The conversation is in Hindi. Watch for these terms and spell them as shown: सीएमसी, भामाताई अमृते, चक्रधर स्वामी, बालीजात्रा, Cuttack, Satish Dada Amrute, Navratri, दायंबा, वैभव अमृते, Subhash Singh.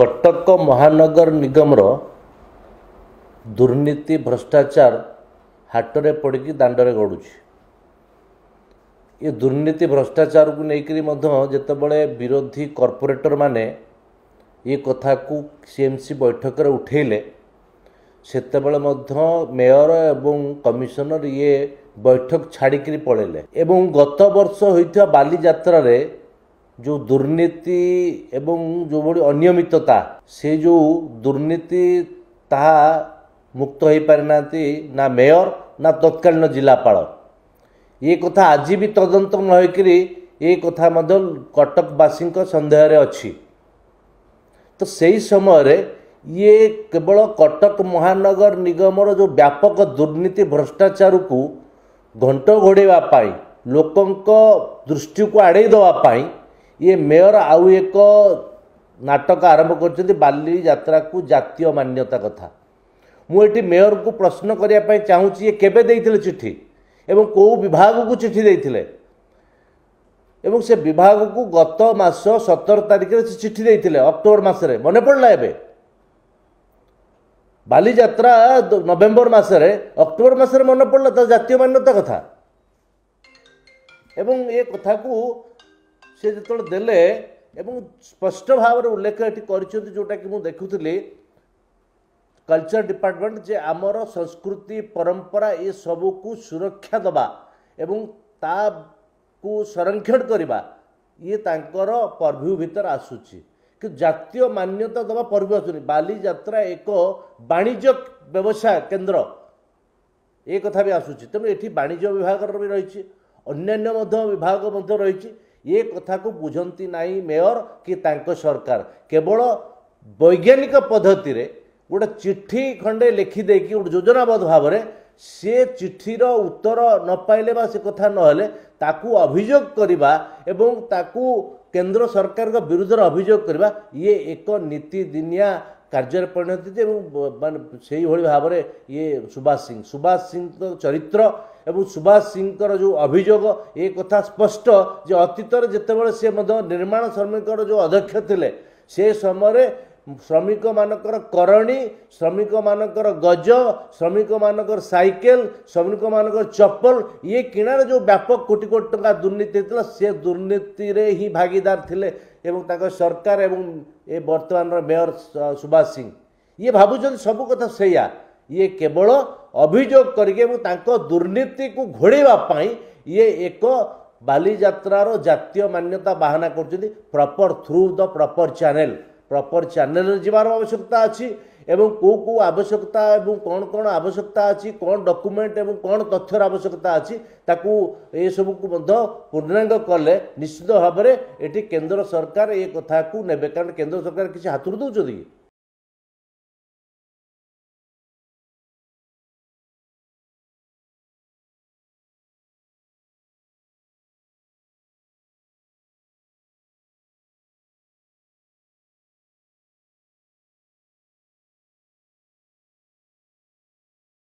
कटक महानगर निगमर दुर्नीति भ्रष्टाचार हाटरे पड़ी दांडरे गड़ुची। ये दुर्नीति भ्रष्टाचार को लेकर जितेबाला विरोधी कॉर्पोरेटर माने ये कथा को सीएमसी बैठक में उठेले सेते मेयर एवं कमिशनर ये बैठक छाड़िकी पड़ेले। एवं गत वर्ष होता बालीजात्रा रे जो दुर्नीति एवं जो बड़ी अनियमितता से जो दुर्नीति ता मुक्त हो पारि ना मेयर ना तत्कालीन जिलापाल ये कथा आज भी तदंत न होकरी ये कथा कटकवासी सन्देह अच्छी। तो सही समय ये केवल कटक महानगर निगमर जो व्यापक दुर्नीति भ्रष्टाचार को घंट घोड़ाई लोक दृष्टि को आड़े दवापाई ये मेयर आउ एक नाटक आरंभ कर बालीजात्रा को जातीय मान्यता कथा। मुझे मेयर को प्रश्न करने चाहूँगी ये केबे देइथिले चिट्ठी एवं को विभाग को चिट्ठी देइथिले एवं से विभाग को गत मास 17 तारीख से चिट्ठी देइथिले अक्टोबर मास रे मने पड़ला। एबे बालीजात्रा नवेम्बर मास रे अक्टोबर मास रे मने पड़ला त जातीय मान्यता कथा। एवं ये कथा को से जतले देले एवं स्पष्ट भाव रे उल्लेख एठी करछथि जोटा कि मु देखुथले कल्चर डिपार्टमेंट जे आमर संस्कृति परंपरा ये सबू को सुरक्षा दबा एवं ता को संरक्षण करवा ये तांकर परभ्यू भीतर आसुची कि जातीय मान्यता दबा परभ्यू आसुनी। बालीजात्रा एक वाणिज्य व्यवसाय केंद्र ये कथा भी आसुची तेणु ये वाणिज्य विभाग भी रही अन्य विभाग रही ये कथा को बुझंती नहीं मेयर कि तांको सरकार केवल वैज्ञानिक पद्धति रे गोटे चिट्ठी खंडे लिखिदे कि गोटे योजनाबद्ध भाव में सी चिठीर उत्तर न पाइले से कथा ना अभियोग करवा एवं ताकू केंद्र सरकार के विरुद्ध अभियोग करवा ये एक नीतिदिनिया कार्य परिणति मान से भाव में ये सुभाष सिंह चरित्र एवं सुभाष सिंह जो अभियोग ये कथा स्पष्ट जे अतीत जितेबाला से निर्माण श्रमिकर जो अध्यक्ष थे से समय श्रमिक मानकर करणी श्रमिक मानकर गज श्रमिक मानकर साइकेल श्रमिक मानकर चप्पल ये किणार जो व्यापक कोटि कोटि टका दुर्नीति होता से दुर्नीति रे ही भागीदार थिले एवं ताको सरकार एवं ए वर्तमान मेयर सुभाष सिंह ये भावुन सब कथा सैया ये केवल अभियोग करके दुर्नीति को घोड़ाई ये एक बालीजात्रार जातीय मान्यता बाहाना कर proper through the proper channel जीवार आवश्यकता अच्छी एवं को आवश्यकता एवं कौन आवश्यकता अच्छी कौन डॉक्यूमेंट एवं कौन तथ्यर आवश्यकता अच्छी ताकू ये सब को पूर्णांग कले निश्चित भाव में ये केंद्र सरकार ये कथा को नेबे कारण केंद्र सरकार किसी हाथ दौर।